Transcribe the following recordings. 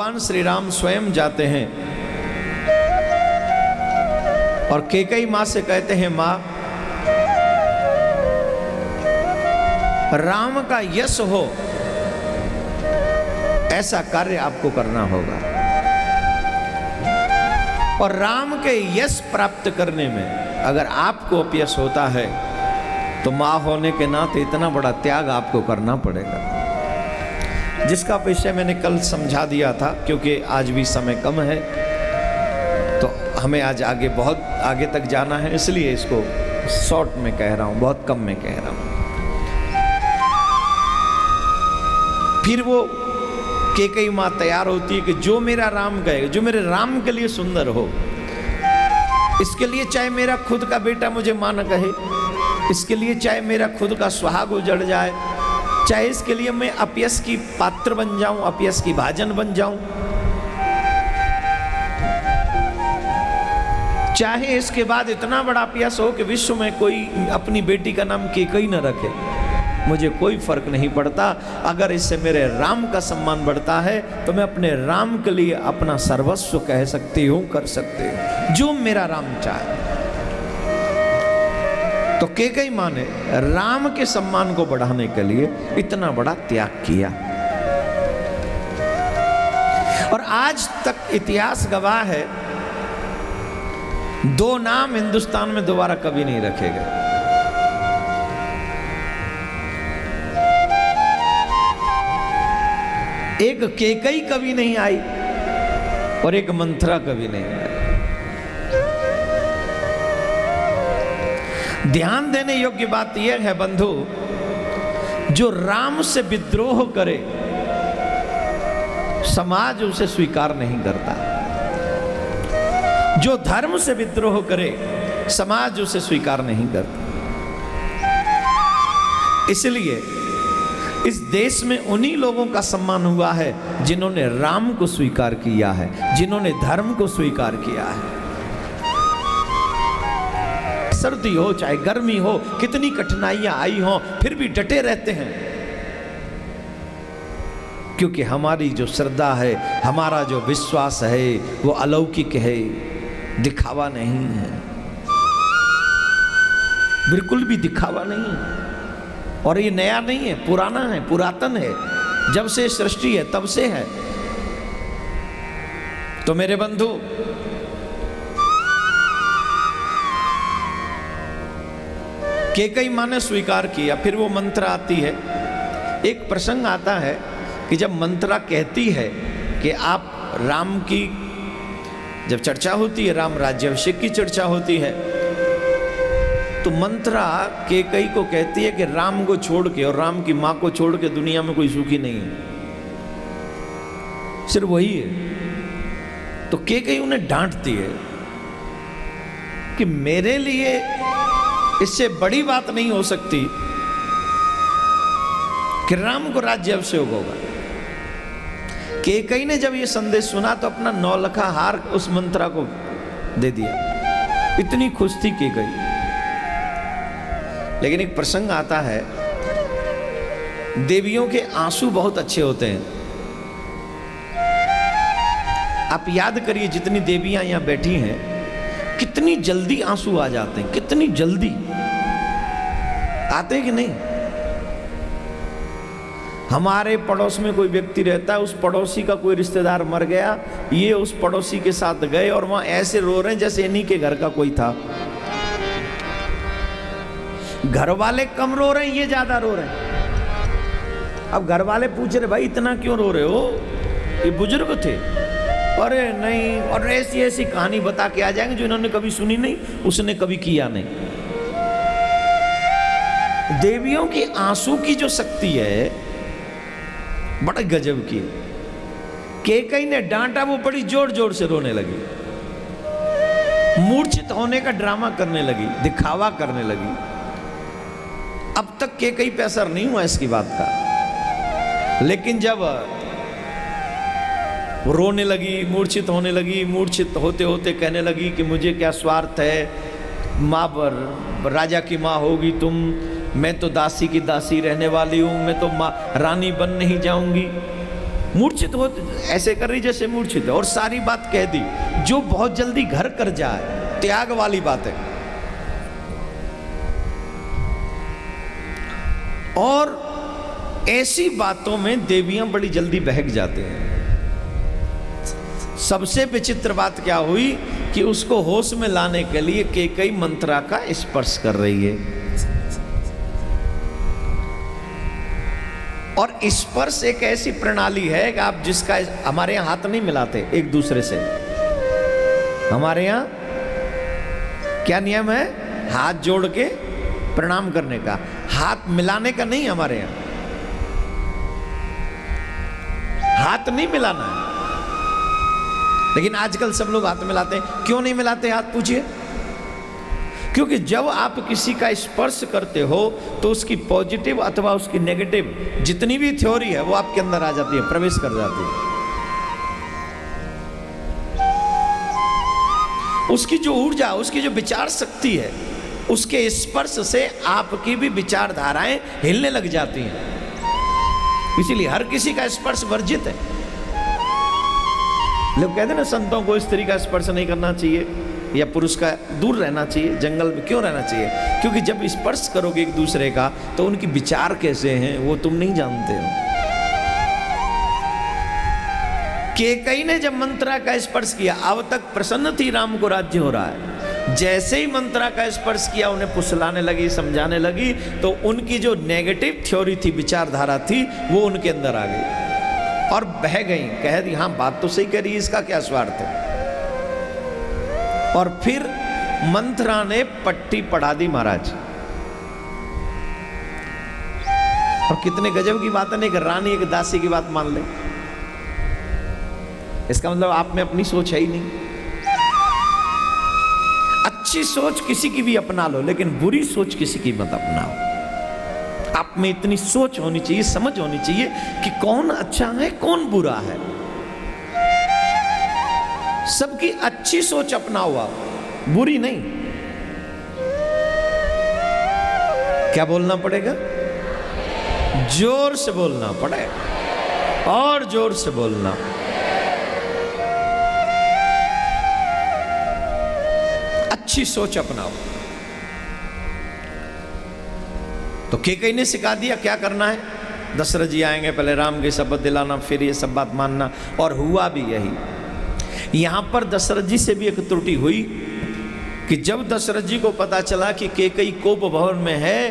भगवान श्री राम स्वयं जाते हैं और कैकेयी माँ से कहते हैं, माँ राम का यश हो ऐसा कार्य आपको करना होगा। और राम के यश प्राप्त करने में अगर आपको अपयश होता है तो माँ होने के नाते इतना बड़ा त्याग आपको करना पड़ेगा, जिसका विषय मैंने कल समझा दिया था। क्योंकि आज भी समय कम है तो हमें आज आगे बहुत आगे तक जाना है, इसलिए इसको शॉर्ट में कह रहा हूँ, बहुत कम में कह रहा हूँ। फिर वो कैकेयी माँ तैयार होती है कि जो मेरा राम गए, जो मेरे राम के लिए सुंदर हो, इसके लिए चाहे मेरा खुद का बेटा मुझे माँ न कहे, इसके लिए चाहे मेरा खुद का सुहाग उजड़ जाए, चाहे इसके लिए मैं अपयश की पात्र बन जाऊं, अपयश की भाजन बन जाऊं, चाहे इसके बाद इतना बड़ा अपयश हो कि विश्व में कोई अपनी बेटी का नाम कैकेयी न रखे, मुझे कोई फर्क नहीं पड़ता। अगर इससे मेरे राम का सम्मान बढ़ता है तो मैं अपने राम के लिए अपना सर्वस्व कह सकती हूँ, कर सकती हूँ, जो मेरा राम चाहे। तो कैकेयी माँ ने राम के सम्मान को बढ़ाने के लिए इतना बड़ा त्याग किया। और आज तक इतिहास गवाह है, दो नाम हिंदुस्तान में दोबारा कभी नहीं रखे गए। एक कैकेयी कभी नहीं आई और एक मंथरा कभी नहीं आई। ध्यान देने योग्य बात यह है बंधु, जो राम से विद्रोह करे समाज उसे स्वीकार नहीं करता, जो धर्म से विद्रोह करे समाज उसे स्वीकार नहीं करता। इसलिए इस देश में उन्हीं लोगों का सम्मान हुआ है जिन्होंने राम को स्वीकार किया है, जिन्होंने धर्म को स्वीकार किया है। सर्दी हो चाहे गर्मी हो, कितनी कठिनाइयां आई हो, फिर भी डटे रहते हैं, क्योंकि हमारी जो श्रद्धा है, हमारा जो विश्वास है, वो अलौकिक है, दिखावा नहीं है, बिल्कुल भी दिखावा नहीं है। और ये नया नहीं है, पुराना है, पुरातन है, जब से सृष्टि है तब से है। तो मेरे बंधु, कैकेयी माँ ने स्वीकार किया। फिर वो मंत्रा आती है। एक प्रसंग आता है कि जब मंत्रा कहती है कि आप राम की जब चर्चा होती है, राम राज्याभिषेक की चर्चा होती है, तो मंथरा कैकेयी को कहती है कि राम को छोड़ के और राम की मां को छोड़ के दुनिया में कोई सुखी नहीं है, सिर्फ वही है। तो कैकेयी उन्हें डांटती है कि मेरे लिए इससे बड़ी बात नहीं हो सकती कि राम को राज्याभिषेक होगा। कैकेयी ने जब ये संदेश सुना तो अपना नौलखा हार उस मंथरा को दे दिया, इतनी खुश थी कैकेयी। लेकिन एक प्रसंग आता है, देवियों के आंसू बहुत अच्छे होते हैं। आप याद करिए जितनी देवियां यहां बैठी हैं, कितनी जल्दी आंसू आ जाते हैं, कितनी जल्दी आते हैं कि नहीं। हमारे पड़ोस में कोई व्यक्ति रहता है, उस पड़ोसी का कोई रिश्तेदार मर गया, ये उस पड़ोसी के साथ गए और वहां ऐसे रो रहे हैं जैसे इन्हीं के घर का कोई था। घर वाले कम रो रहे हैं, ये ज्यादा रो रहे हैं। अब घर वाले पूछ रहे, भाई इतना क्यों रो रहे हो, ये बुजुर्ग थे। अरे नहीं, और ऐसी ऐसी कहानी बता के आ जाएंगे जो इन्होंने कभी सुनी नहीं, उसने कभी किया नहीं। देवियों की आंसू की जो शक्ति है बड़ा गजब की। कैकेयी ने डांटा, वो बड़ी जोर जोर से रोने लगी, मूर्छित होने का ड्रामा करने लगी, दिखावा करने लगी। अब तक कैकेयी पे असर नहीं हुआ इसकी बात का, लेकिन जब रोने लगी, मूर्छित होने लगी, मूर्छित होते होते कहने लगी कि मुझे क्या स्वार्थ है, माँ राजा की माँ होगी तुम, मैं तो दासी की दासी रहने वाली हूँ, मैं तो माँ रानी बन नहीं जाऊंगी। मूर्छित हो, ऐसे कर रही जैसे मूर्छित है, और सारी बात कह दी जो बहुत जल्दी घर कर जाए, त्याग वाली बात है। और ऐसी बातों में देवियां बड़ी जल्दी बहक जाते हैं। सबसे विचित्र बात क्या हुई कि उसको होश में लाने के लिए कैकेयी मंथरा का स्पर्श कर रही है, और स्पर्श एक ऐसी प्रणाली है कि आप जिसका, हमारे यहाँ हाथ नहीं मिलाते एक दूसरे से, हमारे यहाँ क्या नियम है, हाथ जोड़ के प्रणाम करने का, हाथ मिलाने का नहीं, हमारे यहाँ हाथ नहीं मिलाना है। लेकिन आजकल सब लोग हाथ मिलाते हैं, क्यों नहीं मिलाते हाथ पूछिए? क्योंकि जब आप किसी का स्पर्श करते हो तो उसकी पॉजिटिव अथवा उसकी नेगेटिव जितनी भी थ्योरी है वो आपके अंदर आ जाती है, प्रवेश कर जाती है। उसकी जो ऊर्जा, उसकी जो विचार शक्ति है, उसके स्पर्श से आपकी भी विचारधाराएं हिलने लग जाती हैं। इसीलिए हर किसी का स्पर्श वर्जित है। लोग कहते हैं ना संतों को स्त्री का स्पर्श नहीं करना चाहिए या पुरुष का, दूर रहना चाहिए, जंगल में क्यों रहना चाहिए? क्योंकि जब स्पर्श करोगे एक दूसरे का तो उनकी विचार कैसे हैं वो तुम नहीं जानते हो। कैकेयी ने जब मंथरा का स्पर्श किया, अब तक प्रसन्न थी राम को राज्य हो रहा है, जैसे ही मंथरा का स्पर्श किया उन्हें फुसलाने लगी, समझाने लगी, तो उनकी जो नेगेटिव थ्योरी थी, विचारधारा थी, वो उनके अंदर आ गई और बह गई, कह दी हाँ बात तो सही कह रही, इसका क्या स्वार्थ है। और फिर मंथरा ने पट्टी पढ़ा दी महाराज। और कितने गजब की बात है, एक रानी एक दासी की बात मान ले, इसका मतलब आप में अपनी सोच है ही नहीं। अच्छी सोच किसी की भी अपना लो लेकिन बुरी सोच किसी की मत अपनाओ। आप में इतनी सोच होनी चाहिए, समझ होनी चाहिए कि कौन अच्छा है कौन बुरा है। सबकी अच्छी सोच अपना हुआ, बुरी नहीं। क्या बोलना पड़ेगा? जोर से बोलना पड़ेगा, और जोर से बोलना। अच्छी सोच अपनाओ। तो कैकेयी ने सिखा दिया क्या करना है, दशरथ जी आएंगे पहले राम की शपथ दिलाना, फिर ये सब बात मानना, और हुआ भी यही। यहां पर दशरथ जी से भी एक त्रुटि हुई कि जब दशरथ जी को पता चला कि कैकेयी कोप भवन में है,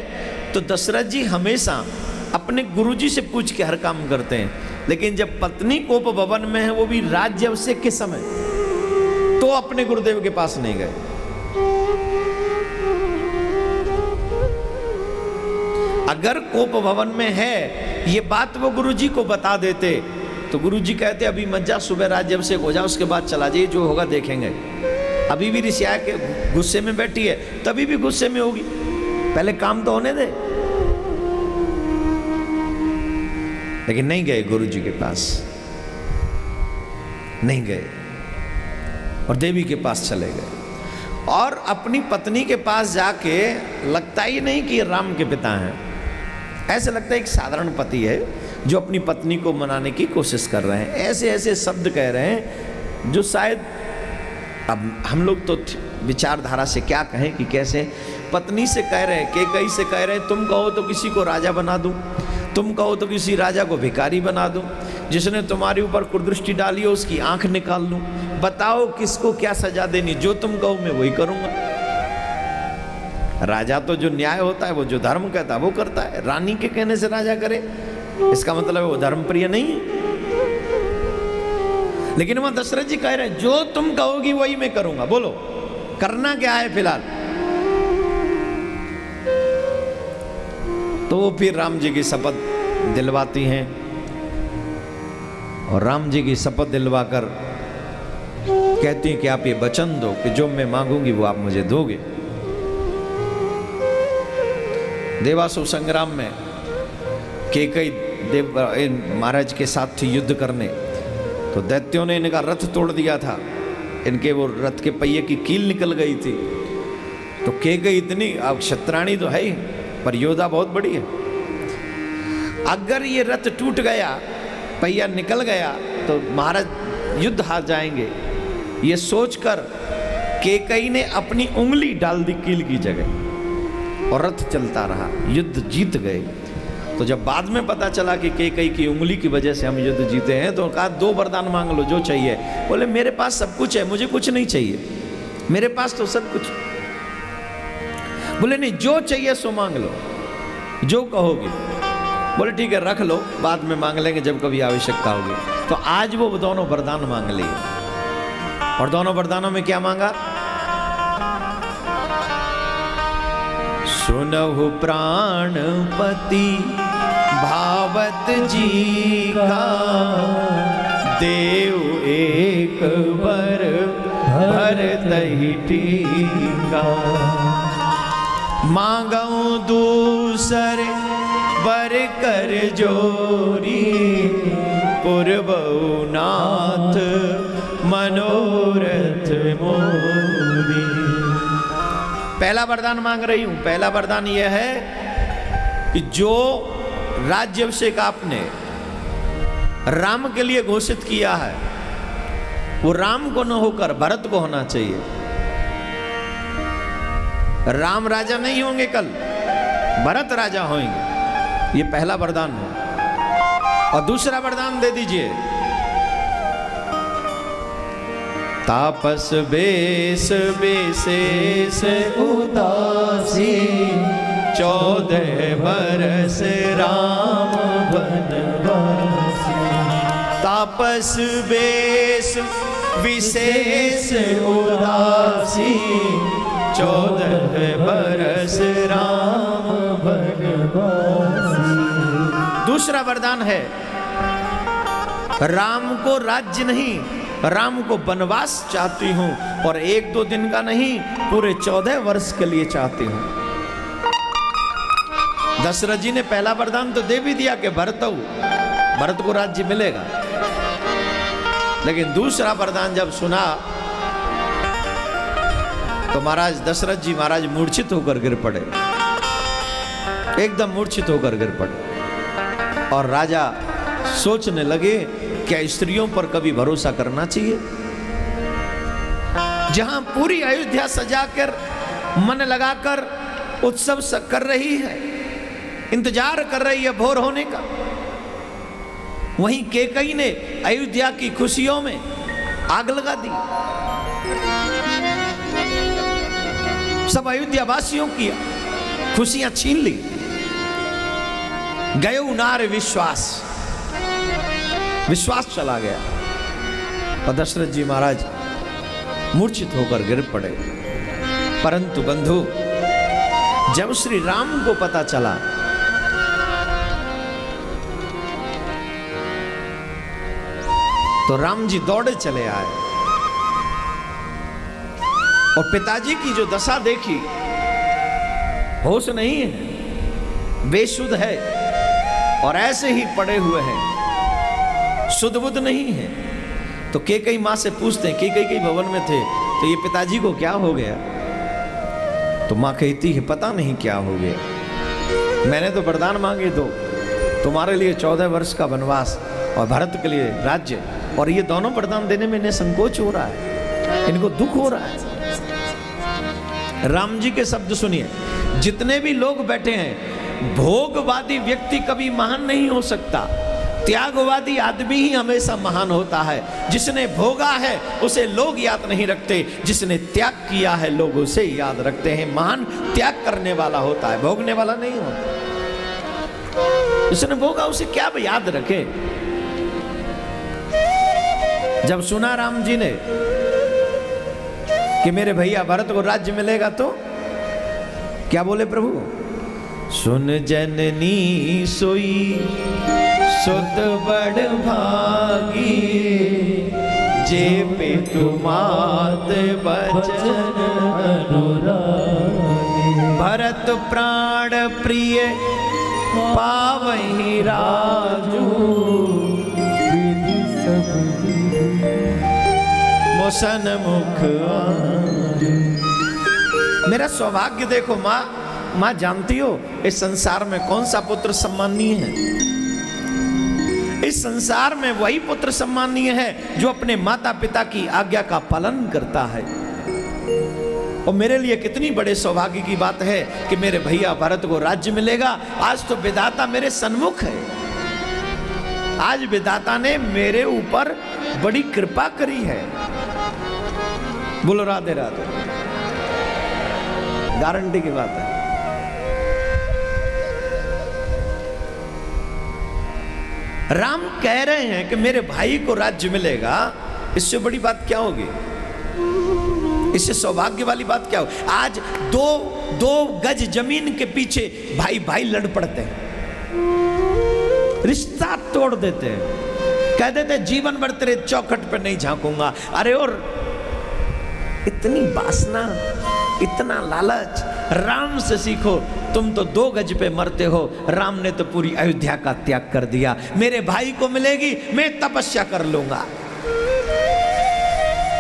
तो दशरथ जी हमेशा अपने गुरुजी से पूछ के हर काम करते हैं, लेकिन जब पत्नी कोप भवन में है, वो भी राज्याभिषेक के समय, तो अपने गुरुदेव के पास नहीं गए। अगर कोप भवन में है ये बात वो गुरुजी को बता देते तो गुरुजी कहते अभी मत जा, सुबह राज्याभिषेक हो जा, उसके बाद चला जाइए, जो होगा देखेंगे। अभी भी ऋषि आके गुस्से में बैठी है, तभी भी गुस्से में होगी, पहले काम तो होने दे। लेकिन नहीं गए गुरुजी के पास, नहीं गए और देवी के पास चले गए, और अपनी पत्नी के पास जाके लगता ही नहीं कि राम के पिता हैं, ऐसे लगता है एक साधारण पति है जो अपनी पत्नी को मनाने की कोशिश कर रहे हैं, ऐसे ऐसे शब्द कह रहे हैं जो शायद, अब हम लोग तो विचारधारा से क्या कहें कि कैसे पत्नी से कह रहे हैं, कैकेयी से कह रहे हैं, तुम कहो तो किसी को राजा बना दूं, तुम कहो तो किसी राजा को भिखारी बना दूं, जिसने तुम्हारे ऊपर कुदृष्टि डाली हो उसकी आंख निकाल लूं, बताओ किसको क्या सजा देनी, जो तुम कहो मैं वही करूँगा। राजा तो जो न्याय होता है, वो जो धर्म कहता है वो करता है, रानी के कहने से राजा करे इसका मतलब है वो धर्मप्रिय नहीं है। लेकिन वहां दशरथ जी कह रहे हैं जो तुम कहोगी वही मैं करूंगा, बोलो करना क्या है फिलहाल। तो वो फिर राम जी की शपथ दिलवाती हैं, और राम जी की शपथ दिलवाकर कहती हैं कि आप ये वचन दो कि जो मैं मांगूंगी वो आप मुझे दोगे। देवासुर संग्राम में कैकेयी देव महाराज के साथ थी युद्ध करने, तो दैत्यों ने इनका रथ तोड़ दिया था, इनके वो रथ के पहिए की कील निकल गई थी। तो कैकेयी इतनी अब क्षत्राणी तो है ही, पर योद्धा बहुत बड़ी है, अगर ये रथ टूट गया पहिया निकल गया तो महाराज युद्ध हार जाएंगे, ये सोचकर कैकेयी ने अपनी उंगली डाल दी कील की जगह और रथ चलता रहा, युद्ध जीत गए। तो जब बाद में पता चला कि कैकेयी की उंगली की वजह से हम युद्ध जीते हैं तो कहा दो वरदान मांग लो जो चाहिए। बोले मेरे पास सब कुछ है, मुझे कुछ नहीं चाहिए, मेरे पास तो सब कुछ। बोले नहीं, जो चाहिए सो मांग लो, जो कहोगे। बोले ठीक है रख लो, बाद में मांग लेंगे जब कभी आवश्यकता होगी। तो आज वो दोनों वरदान मांग लिए और दोनों वरदानों में क्या मांगा? सुनहु प्राणपति भावत जी का, देव एक वर भरत ही टीका, मांगऊ दूसर बर कर जोरी, पुरबऊ नाथ मनोरथ मोरी। पहला वरदान मांग रही हूं, पहला वरदान यह है कि जो राज्याभिषेक आपने राम के लिए घोषित किया है वो राम को न होकर भरत को होना चाहिए। राम राजा नहीं होंगे कल, भरत राजा होंगे, ये पहला वरदान है। और दूसरा वरदान दे दीजिए, तापस बेस बेसेस उदासी, 14 बरस राम बनवासी। तापस बेस विशेष उदासी, 14 बरस राम भगवान। दूसरा वरदान है राम को राज्य नहीं, राम को वनवास चाहती हूं, और 1-2 दिन का नहीं पूरे 14 वर्ष के लिए चाहती हूं। दशरथ जी ने पहला वरदान तो दे भी दिया कि भरतऊ, भरत को राज्य मिलेगा, लेकिन दूसरा वरदान जब सुना तो महाराज दशरथ जी महाराज मूर्छित होकर गिर पड़े, एकदम मूर्छित होकर गिर पड़े। और राजा सोचने लगे क्या स्त्रियों पर कभी भरोसा करना चाहिए? जहां पूरी अयोध्या सजाकर मन लगाकर उत्सव कर रही है, इंतजार कर रही है भोर होने का, वहीं कैकेयी ने अयोध्या की खुशियों में आग लगा दी, सब अयोध्या वासियों की खुशियां छीन ली। गयो नार विश्वास, विश्वास चला गया। और दशरथ जी महाराज मूर्छित होकर गिर पड़े। परंतु बंधु, जब श्री राम को पता चला तो राम जी दौड़े चले आए और पिताजी की जो दशा देखी, होश नहीं है, बेसुध है और ऐसे ही पड़े हुए हैं, सुध बुध नहीं है। तो कैकेयी माँ से पूछते हैं, कैकेयी के भवन में थे, तो ये पिताजी को क्या हो गया? तो माँ कहती है पता नहीं क्या हो गया, मैंने तो वरदान मांगे दो, तुम्हारे लिए 14 वर्ष का वनवास और भरत के लिए राज्य, और ये दोनों वरदान देने में इन्हें संकोच हो रहा है, इनको दुख हो रहा है। राम जी के शब्द सुनिए, जितने भी लोग बैठे हैं, भोगवादी व्यक्ति कभी महान नहीं हो सकता, त्यागवादी आदमी ही हमेशा महान होता है। जिसने भोगा है उसे लोग याद नहीं रखते, जिसने त्याग किया है लोग उसे याद रखते हैं। महान त्याग करने वाला होता है, भोगने वाला नहीं होता। जिसने भोगा उसे क्या याद रखे। जब सुना राम जी ने कि मेरे भैया भरत को राज्य मिलेगा, तो क्या बोले प्रभु? सुन जननी सोई सुत बड़ भागी, जे पे तुमात बचन अनुरागी, भरत प्राण प्रिय पावहि राजू, सन्मुख मेरा सौभाग्य देखो। माँ, माँ जानती हो इस संसार में कौन सा पुत्र सम्माननीय है? इस संसार में वही पुत्र सम्माननीय है जो अपने माता पिता की आज्ञा का पालन करता है। और मेरे लिए कितनी बड़े सौभाग्य की बात है कि मेरे भैया भरत को राज्य मिलेगा। आज तो विधाता मेरे सन्मुख है, आज विधाता ने मेरे ऊपर बड़ी कृपा करी है। बोलो राधे राधे, गारंटी की बात है। राम कह रहे हैं कि मेरे भाई को राज्य मिलेगा, इससे बड़ी बात क्या होगी, इससे सौभाग्य वाली बात क्या होगी। आज दो गज जमीन के पीछे भाई भाई लड़ पड़ते हैं, रिश्ता तोड़ देते हैं, कह देते हैं जीवन भर तेरे चौखट पर नहीं झांकूंगा। अरे और इतनी वासना, इतना लालच। राम से सीखो, तुम तो 2 गज पे मरते हो, राम ने तो पूरी अयोध्या का त्याग कर दिया। मेरे भाई को मिलेगी, मैं तपस्या कर लूंगा।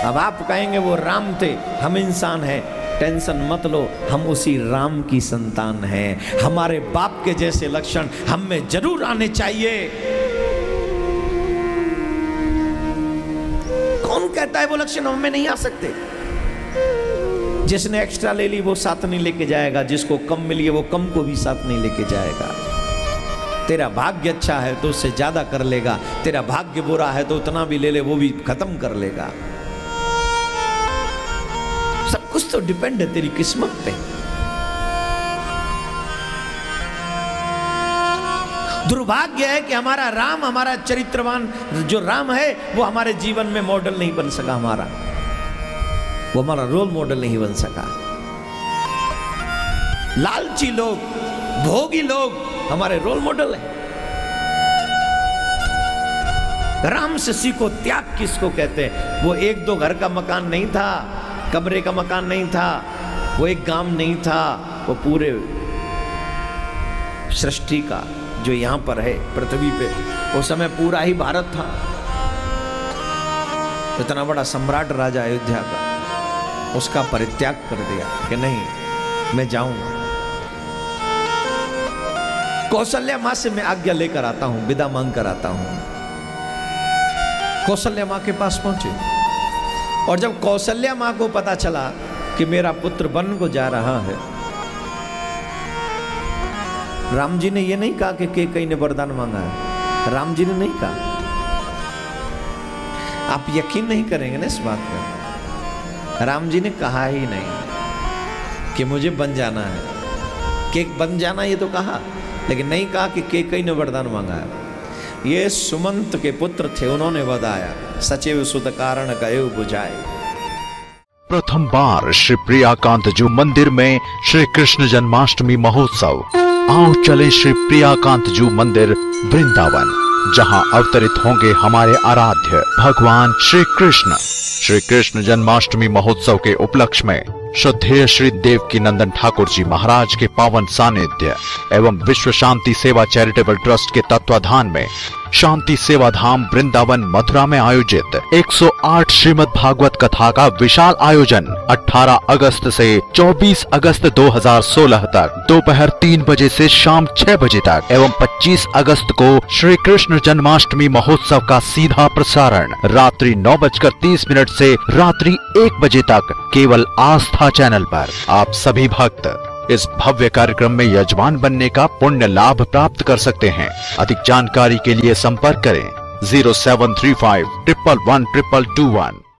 अब आप कहेंगे वो राम थे, हम इंसान हैं। टेंशन मत लो, हम उसी राम की संतान हैं। हमारे बाप के जैसे लक्षण हम में जरूर आने चाहिए। कौन कहता है वो लक्षण हम में नहीं आ सकते। जिसने एक्स्ट्रा ले ली वो साथ नहीं लेके जाएगा, जिसको कम मिली है वो कम को भी साथ नहीं लेके जाएगा। तेरा भाग्य अच्छा है तो उससे ज्यादा कर लेगा, तेरा भाग्य बुरा है तो उतना भी ले ले वो भी खत्म कर लेगा। सब कुछ तो डिपेंड है तेरी किस्मत पे। दुर्भाग्य है कि हमारा राम, हमारा चरित्रवान जो राम है वो हमारे जीवन में मॉडल नहीं बन सका, हमारा रोल मॉडल नहीं बन सका। लालची लोग, भोगी लोग हमारे रोल मॉडल है। राम से सीखो त्याग किसको कहते हैं। वो 1-2 घर का मकान नहीं था, कब्रे का मकान नहीं था, वो एक गांव नहीं था, वो पूरे सृष्टि का जो यहां पर है पृथ्वी पे, उस समय पूरा ही भारत था। इतना बड़ा सम्राट राजा अयोध्या का, उसका परित्याग कर दिया कि नहीं मैं जाऊंगा। कौशल्या माँ से मैं आज्ञा लेकर आता हूं, विदा मांग कर आता हूं। कौशल्या माँ के पास पहुंचे, और जब कौशल्या माँ को पता चला कि मेरा पुत्र वन को जा रहा है, राम जी ने यह नहीं कहा कि कैकेयी ने वरदान मांगा है। राम जी ने नहीं कहा। आप यकीन नहीं करेंगे ना इस बात पर, राम जी ने कहा ही नहीं कि मुझे बन जाना है। केक बन जाना ये तो कहा, लेकिन नहीं कहा कि कैकेयी ने वरदान मांगा है। ये सुमंत के पुत्र थे, उन्होंने बताया सचिव सुत कारण गयो बुझाए। प्रथम बार श्री प्रियाकांत जू मंदिर में श्री कृष्ण जन्माष्टमी महोत्सव। आओ चले श्री प्रियाकांत जू मंदिर वृंदावन, जहां अवतरित होंगे हमारे आराध्य भगवान श्री कृष्ण। श्री कृष्ण जन्माष्टमी महोत्सव के उपलक्ष्य में श्रद्धेय श्री देवकीनंदन ठाकुर जी महाराज के पावन सानिध्य एवं विश्व शांति सेवा चैरिटेबल ट्रस्ट के तत्वाधान में शांति सेवा धाम वृंदावन मथुरा में आयोजित 108 श्रीमद भागवत कथा का विशाल आयोजन 18 अगस्त से 24 अगस्त 2016 तक दोपहर 3 बजे से शाम 6 बजे तक, एवं 25 अगस्त को श्री कृष्ण जन्माष्टमी महोत्सव का सीधा प्रसारण रात्रि 9:30 से रात्रि 1 बजे तक केवल आस्था चैनल पर। आप सभी भक्त इस भव्य कार्यक्रम में यजमान बनने का पुण्य लाभ प्राप्त कर सकते हैं। अधिक जानकारी के लिए संपर्क करें 07351112221।